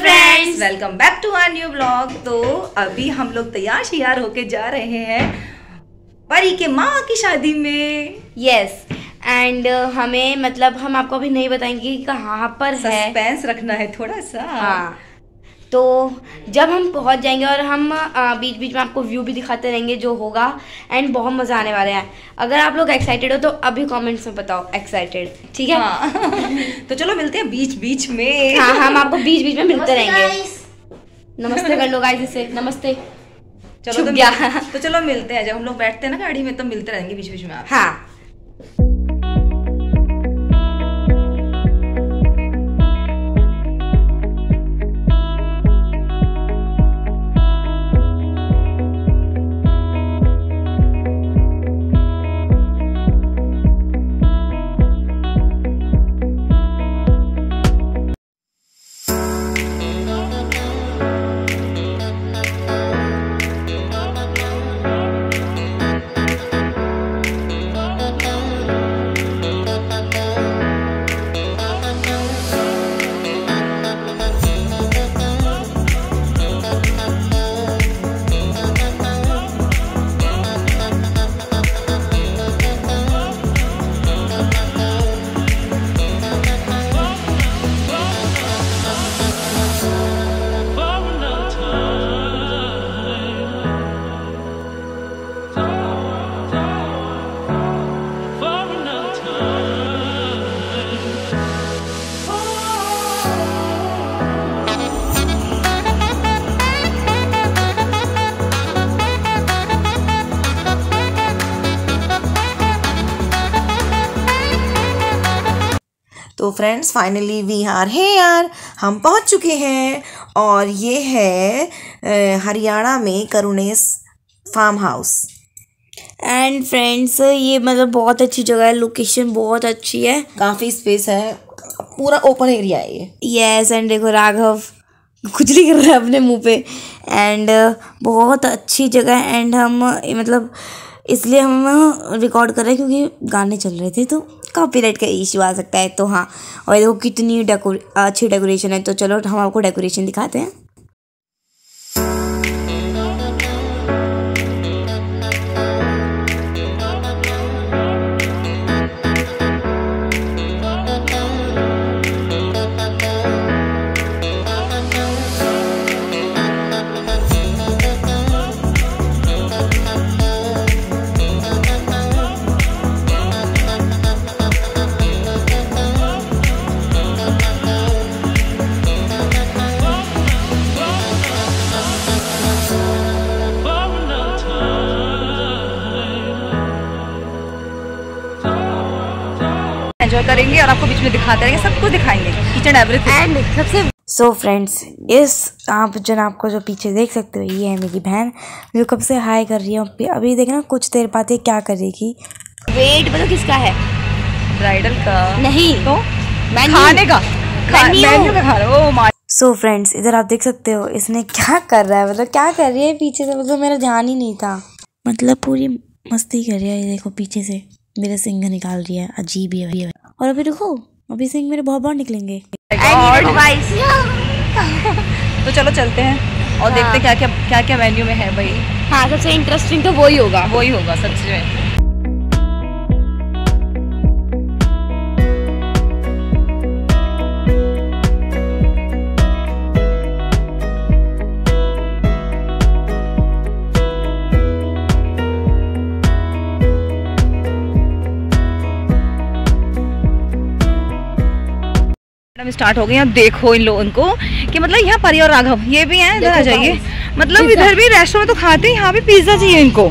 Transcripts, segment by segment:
Friends, welcome back to our new blog. तो अभी हम लोग तैयार शियार होके जा रहे हैं परी के माँ की शादी में। यस एंड हमें मतलब हम आपको अभी नहीं बताएंगे कि कहाँ पर है, सस्पेंस रखना है थोड़ा सा। हाँ, तो जब हम पहुँच जाएंगे और हम बीच बीच में आपको व्यू भी दिखाते रहेंगे जो होगा, एंड बहुत मज़ा आने वाला है। अगर आप लोग एक्साइटेड हो तो अभी कमेंट्स में बताओ एक्साइटेड, ठीक है? हाँ। तो चलो मिलते हैं बीच बीच में। हाँ, हम आपको बीच बीच में मिलते रहेंगे। नमस्ते कर लो गाइस, इसे नमस्ते। चलो तो चलो मिलते हैं। जब हम लोग बैठते हैं ना गाड़ी में तो मिलते रहेंगे बीच बीच में आप। हाँ, तो friends finally we are here, हम पहुंच चुके हैं। और ये है हरियाणा में Karunesh farm house. And friends ये मतलब बहुत अच्छी जगह है, लोकेशन बहुत अच्छी है, काफ़ी स्पेस है, पूरा ओपन एरिया है ये। यस एंड देखो राघव खुजली कर रहा है अपने मुंह पे। एंड बहुत अच्छी जगह है। एंड हम मतलब इसलिए हम रिकॉर्ड कर रहे हैं क्योंकि गाने चल रहे थे तो कॉपीराइट का इशू आ सकता है। तो हाँ, और देखो कितनी अच्छी डेकोरेशन है। तो चलो हम आपको डेकोरेशन दिखाते हैं। करेंगे और आपको बीच में दिखाते रहेंगे, सब कुछ दिखाएंगे, ईच एंड एवरीथिंग एंड सबसे। सो फ्रेंड्स इस आप जन आपको जो पीछे देख सकते हो ये है मेरी बहन जो कब से हाई कर रही है। अभी देखना कुछ देर बाद क्या करेगी। वेट बताओ किसका है? ब्राइडल का नहीं तो खाने का खा रहा। सो फ्रेंड्स इधर आप देख सकते हो इसने क्या कर रहा है, मतलब क्या कर रही है पीछे से, मतलब मेरा ध्यान ही नहीं था, मतलब पूरी मस्ती कर रही है। देखो पीछे से मेरा सिंह निकाल रही है, अजीब ही है। और अभी रुको, अभी सिंह मेरे बहुत बार निकलेंगे। तो चलो चलते हैं और हाँ। देखते हैं क्या क्या वेन्यू में है भाई। हाँ, सबसे इंटरेस्टिंग तो वही होगा, वही होगा सबसे। स्टार्ट हो गई। आप देखो इन लोगों को कि मतलब यहाँ परी और राघव ये भी हैं, इधर आ जाइए। मतलब इधर भी रेस्टोरेंट तो खाते हैं, यहाँ भी पिज्जा चाहिए इनको।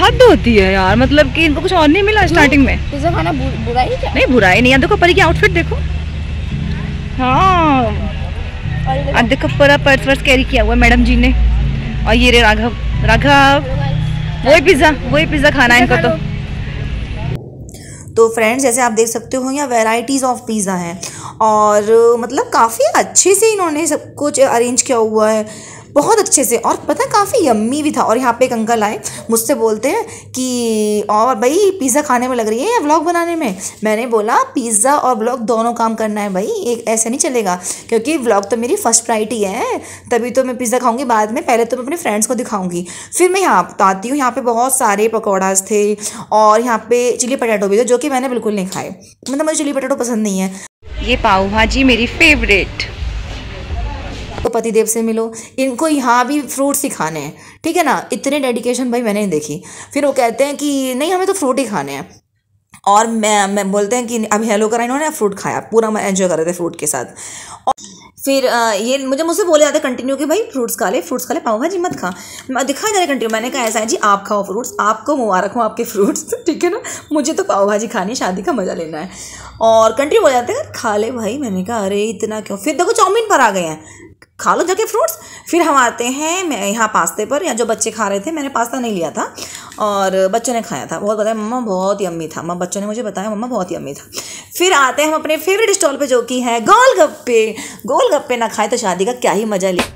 हद होती है यार, मतलब कि इनको कुछ और नहीं मिला स्टार्टिंग में। पिज्जा खाना बुराई क्या? नहीं बुराई नहीं। देखो परी की आउटफिट देखो। हाँ देखो, पूरा पर्स वर्स कैरी किया हुआ मैडम जी ने। और ये रे राघव, राघव वही पिज्जा खाना है इनको। तो फ्रेंड्स जैसे आप देख सकते हो यहाँ वेराइटीज़ ऑफ पिज़्ज़ा हैं और मतलब काफ़ी अच्छे से इन्होंने सब कुछ अरेंज किया हुआ है। बहुत अच्छे से, और पता काफ़ी यम्मी भी था। और यहाँ पे एक अंकल आए, मुझसे बोलते हैं कि और भाई पिज़्ज़ा खाने में लग रही है या व्लॉग बनाने में। मैंने बोला पिज़्ज़ा और व्लॉग दोनों काम करना है भाई, एक ऐसे नहीं चलेगा, क्योंकि व्लॉग तो मेरी फर्स्ट प्रायोरिटी है, तभी तो मैं पिज़्ज़ा खाऊंगी बाद में, पहले तो मैं अपने फ्रेंड्स को दिखाऊंगी। फिर मैं यहाँ बताती हूँ, यहाँ पर बहुत सारे पकौड़ाज थे और यहाँ पर चिली पटाटो भी थे जो कि मैंने बिल्कुल नहीं खाए, मतलब मुझे चिली पटाटो पसंद नहीं है। ये पाव भाजी मेरी फेवरेट। तो पतिदेव से मिलो, इनको यहाँ भी फ्रूट्स ही खाने हैं, ठीक है ना, इतने डेडिकेशन भाई मैंने नहीं देखी। फिर वो कहते हैं कि नहीं हमें तो फ्रूट ही खाने हैं, और मैं बोलते हैं कि अभी हेलो करा, इन्होंने फ्रूट खाया पूरा, मैं एंजॉय कर रहे थे फ्रूट के साथ। और फिर ये मुझसे बोले जाते कंटिन्यू कि भाई फ्रूट्स खा ले, पाव भाजी मत खा। मैं दिखा जा रहा कंटिन्यू, मैंने कहा ऐसा है जी आप खाओ फ्रूट्स, आपको मुबारक हो आपके फ्रूट्स, ठीक है ना, मुझे तो पाव भाजी खानी है, शादी का मज़ा लेना है। और कंटिन्यू हो जाते हैं खा ले भाई, मैंने कहा अरे इतना क्यों। फिर देखो चाउमीन पर आ गए हैं, खा लो जाके फ्रूट्स। फिर हम आते हैं, मैं यहाँ पास्ते पर, या जो बच्चे खा रहे थे, मैंने पास्ता नहीं लिया था और बच्चों ने खाया था, बहुत बताया मम्मा बहुत यम्मी था, बच्चों ने मुझे बताया मम्मा बहुत यम्मी था। फिर आते हैं हम अपने फेवरेट स्टॉल पे जो कि है गोलगप्पे। गोलगप्पे ना खाए तो शादी का क्या ही मज़ा ले।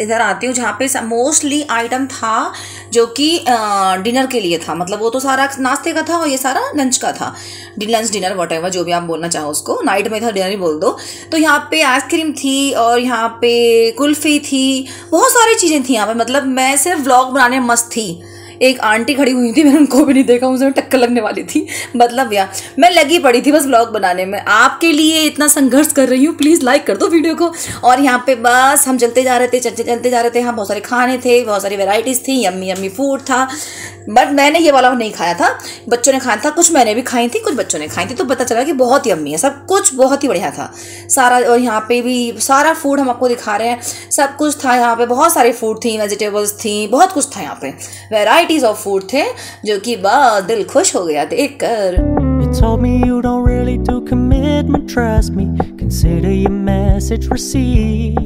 इधर आती हूँ जहाँ पे मोस्टली आइटम था जो कि डिनर के लिए था, मतलब वो तो सारा नाश्ते का था और ये सारा लंच का था, लंच डिनर व्हाटएवर जो भी आप बोलना चाहो उसको, नाइट में था डिनर ही बोल दो। तो यहाँ पे आइसक्रीम थी और यहाँ पे कुल्फ़ी थी, बहुत सारी चीज़ें थी यहाँ पे, मतलब मैं सिर्फ व्लॉग बनाने में मस्त थी। एक आंटी खड़ी हुई थी, मैंने उनको भी नहीं देखा, उनसे टक्कर लगने वाली थी, मतलब यार मैं लगी पड़ी थी बस व्लॉग बनाने में, आपके लिए इतना संघर्ष कर रही हूँ, प्लीज़ लाइक कर दो वीडियो को। और यहाँ पे बस हम चलते जा रहे थे, यहाँ बहुत सारे खाने थे, बहुत सारी वेराइटीज़ थी, यम्मी यम्मी फूड था, बट मैंने ये वाला नहीं खाया था, बच्चों ने खाया था, कुछ मैंने भी खाई थी, कुछ बच्चों ने खाई थी, तो पता चला कि बहुत यम्मी है सब कुछ, बहुत ही बढ़िया था सारा। और यहाँ पर भी सारा फूड हम आपको दिखा रहे हैं, सब कुछ था यहाँ पर, बहुत सारे फूड थी, वेजिटेबल्स थी, बहुत कुछ था यहाँ पर, वेराइटी ऑफ फूड थे जो कि बस दिल खुश हो गया देखकर। You told me you don't really do commitment, trust me, consider your message received.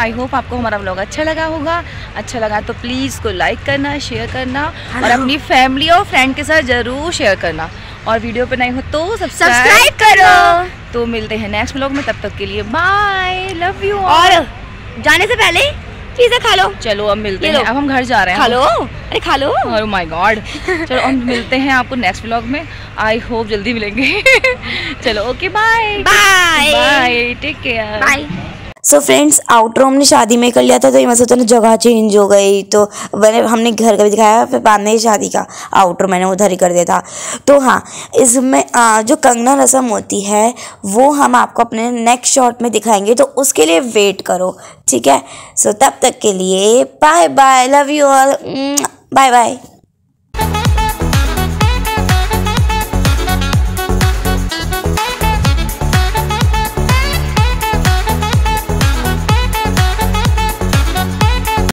I hope आपको हमारा व्लॉग अच्छा लगा होगा। अच्छा लगा तो प्लीज़ को लाइक करना, शेयर करना और अपनी फैमिली और फ्रेंड के साथ ज़रूर शेयर करना। और वीडियो पे नहीं हो तो सब्सक्राइब करो। तो मिलते हैं नेक्स्ट व्लॉग में, तब तक के लिए बाय, लव यू। और जाने से पहले पिज़्ज़ा खा लो। चलो अब मिलते हैं, अब हम घर जा रहे हैं। खा लो, अरे खा लो, ओह माय गॉड। चलो हम मिलते हैं आपको नेक्स्ट व्लॉग में, आई होप जल्दी मिलेंगे। चलो okay, bye bye bye, take care, bye. So friends, outro हमने शादी में कर लिया था, तो ये मैं सोचा ना जगह चेंज हो गई, तो मैंने हमने घर का भी दिखाया, फिर बाद में शादी का आउटरो मैंने उधर ही कर दिया था। तो हाँ, इसमें जो कंगना रसम होती है वो हम आपको अपने नेक्स्ट शॉट में दिखाएंगे, तो उसके लिए वेट करो, ठीक है। सो तब तक के लिए bye bye, love you all, bye bye.